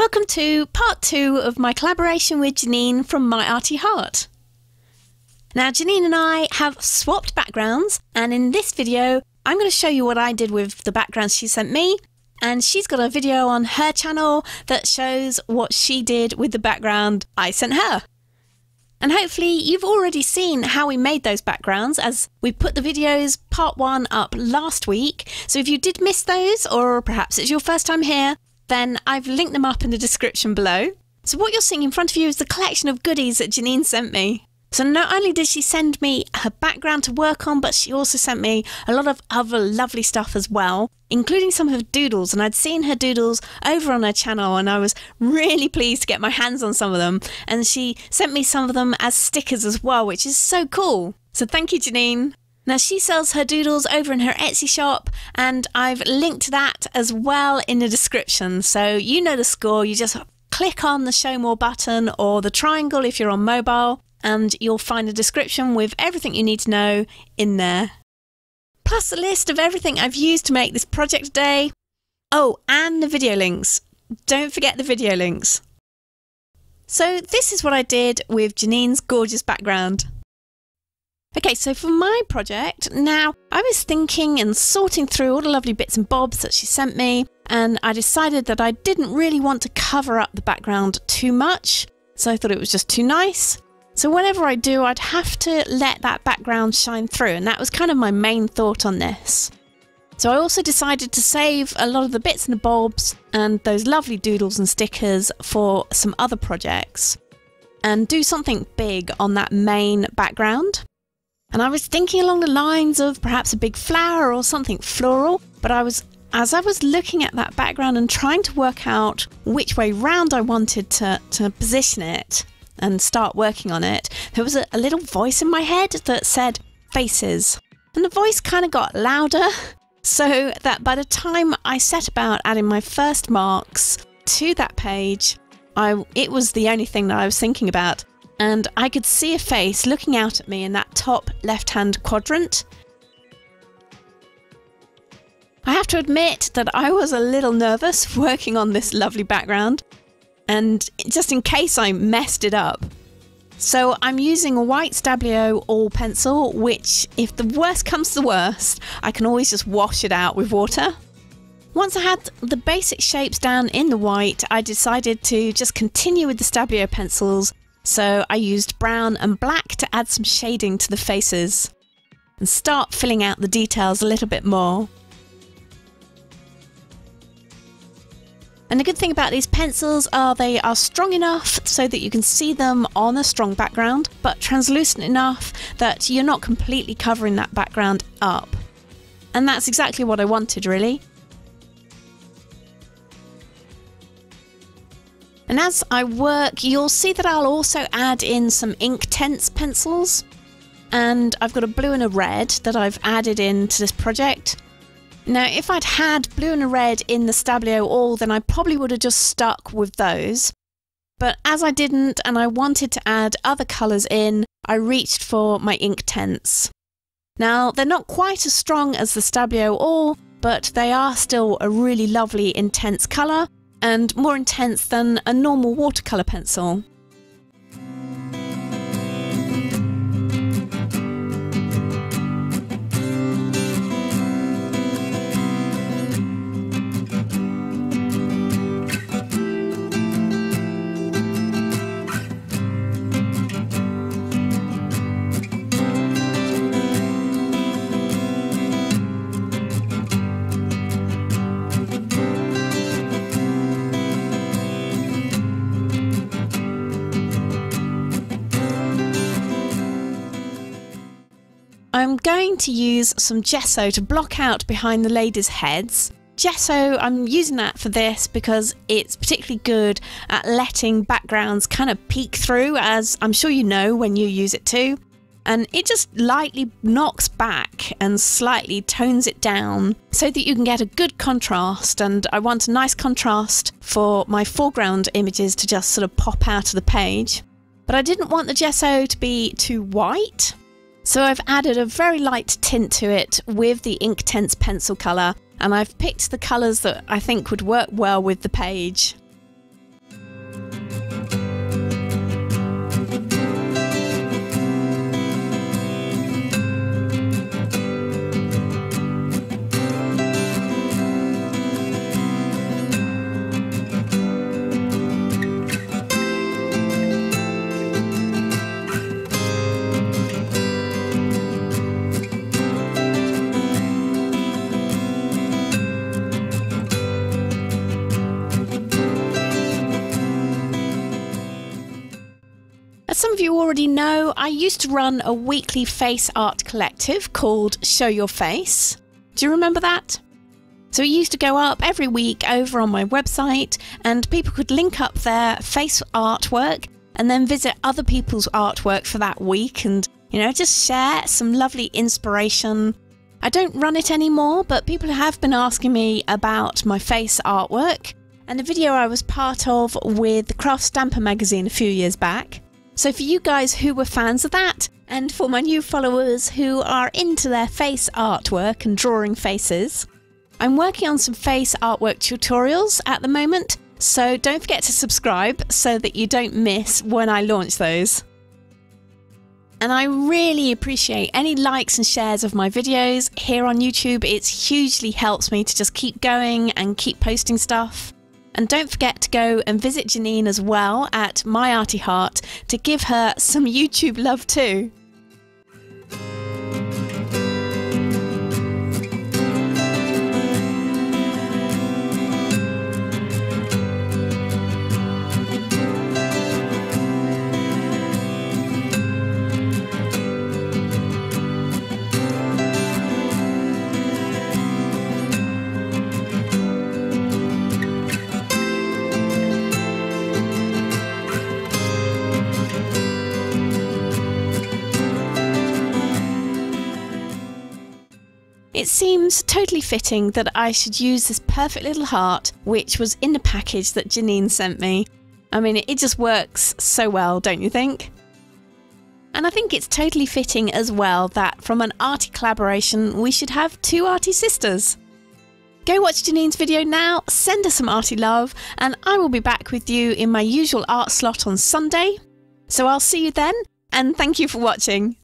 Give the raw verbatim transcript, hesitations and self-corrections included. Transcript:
Welcome to part two of my collaboration with Jeanine from My Arty Heart. Now Jeanine and I have swapped backgrounds, and in this video I'm going to show you what I did with the backgrounds she sent me, and she's got a video on her channel that shows what she did with the background I sent her. And hopefully you've already seen how we made those backgrounds, as we put the videos part one up last week. So if you did miss those, or perhaps it's your first time here, then I've linked them up in the description below. So what you're seeing in front of you is the collection of goodies that Jeanine sent me. So not only did she send me her background to work on, but she also sent me a lot of other lovely stuff as well, including some of her doodles. And I'd seen her doodles over on her channel, and I was really pleased to get my hands on some of them. And she sent me some of them as stickers as well, which is so cool. So thank you, Jeanine. Now she sells her doodles over in her Etsy shop, and I've linked that as well in the description. So you know the score, you just click on the show more button or the triangle if you're on mobile, and you'll find a description with everything you need to know in there. Plus a list of everything I've used to make this project today. Oh, and the video links. Don't forget the video links. So this is what I did with Jeanine's gorgeous background. Okay, so for my project, now I was thinking and sorting through all the lovely bits and bobs that she sent me, and I decided that I didn't really want to cover up the background too much, so I thought it was just too nice. So whenever I do, I'd have to let that background shine through, and that was kind of my main thought on this. So I also decided to save a lot of the bits and the bobs and those lovely doodles and stickers for some other projects, and do something big on that main background. And I was thinking along the lines of perhaps a big flower or something floral, but I was, as I was looking at that background and trying to work out which way round I wanted to, to position it and start working on it, there was a, a little voice in my head that said faces, and the voice kind of got louder, so that by the time I set about adding my first marks to that page, I it was the only thing that I was thinking about, and I could see a face looking out at me in that top left hand quadrant. I have to admit that I was a little nervous working on this lovely background, and just in case I messed it up. So I'm using a white Stabilo All Pencil, which if the worst comes to the worst, I can always just wash it out with water. Once I had the basic shapes down in the white, I decided to just continue with the Stabilo pencils. So I used brown and black to add some shading to the faces and start filling out the details a little bit more. And the good thing about these pencils are they are strong enough so that you can see them on a strong background, but translucent enough that you're not completely covering that background up. And that's exactly what I wanted, really. And as I work, you'll see that I'll also add in some Inktense pencils. And I've got a blue and a red that I've added into this project. Now, if I'd had blue and a red in the Stabilo All, then I probably would have just stuck with those. But as I didn't, and I wanted to add other colours in, I reached for my Inktense. Now, they're not quite as strong as the Stabilo All, but they are still a really lovely intense colour, and more intense than a normal watercolour pencil. I'm going to use some gesso to block out behind the ladies' heads. Gesso, I'm using that for this because it's particularly good at letting backgrounds kind of peek through, as I'm sure you know when you use it too. And it just lightly knocks back and slightly tones it down so that you can get a good contrast, and I want a nice contrast for my foreground images to just sort of pop out of the page. But I didn't want the gesso to be too white. So I've added a very light tint to it with the Inktense pencil colour, and I've picked the colours that I think would work well with the page. As some of you already know, I used to run a weekly face art collective called Show Your Face. Do you remember that? So it used to go up every week over on my website, and people could link up their face artwork and then visit other people's artwork for that week and, you know, just share some lovely inspiration. I don't run it anymore, but people have been asking me about my face artwork and a video I was part of with the Craft Stamper magazine a few years back. So for you guys who were fans of that, and for my new followers who are into their face artwork and drawing faces, I'm working on some face artwork tutorials at the moment, so don't forget to subscribe so that you don't miss when I launch those. And I really appreciate any likes and shares of my videos here on YouTube. It hugely helps me to just keep going and keep posting stuff. And don't forget to go and visit Jeanine as well at My Arty Heart to give her some YouTube love too. It seems totally fitting that I should use this perfect little heart, which was in the package that Jeanine sent me. I mean, it just works so well, don't you think? And I think it's totally fitting as well that from an arty collaboration, we should have two arty sisters. Go watch Jeanine's video now, send her some arty love, and I will be back with you in my usual art slot on Sunday. So I'll see you then, and thank you for watching.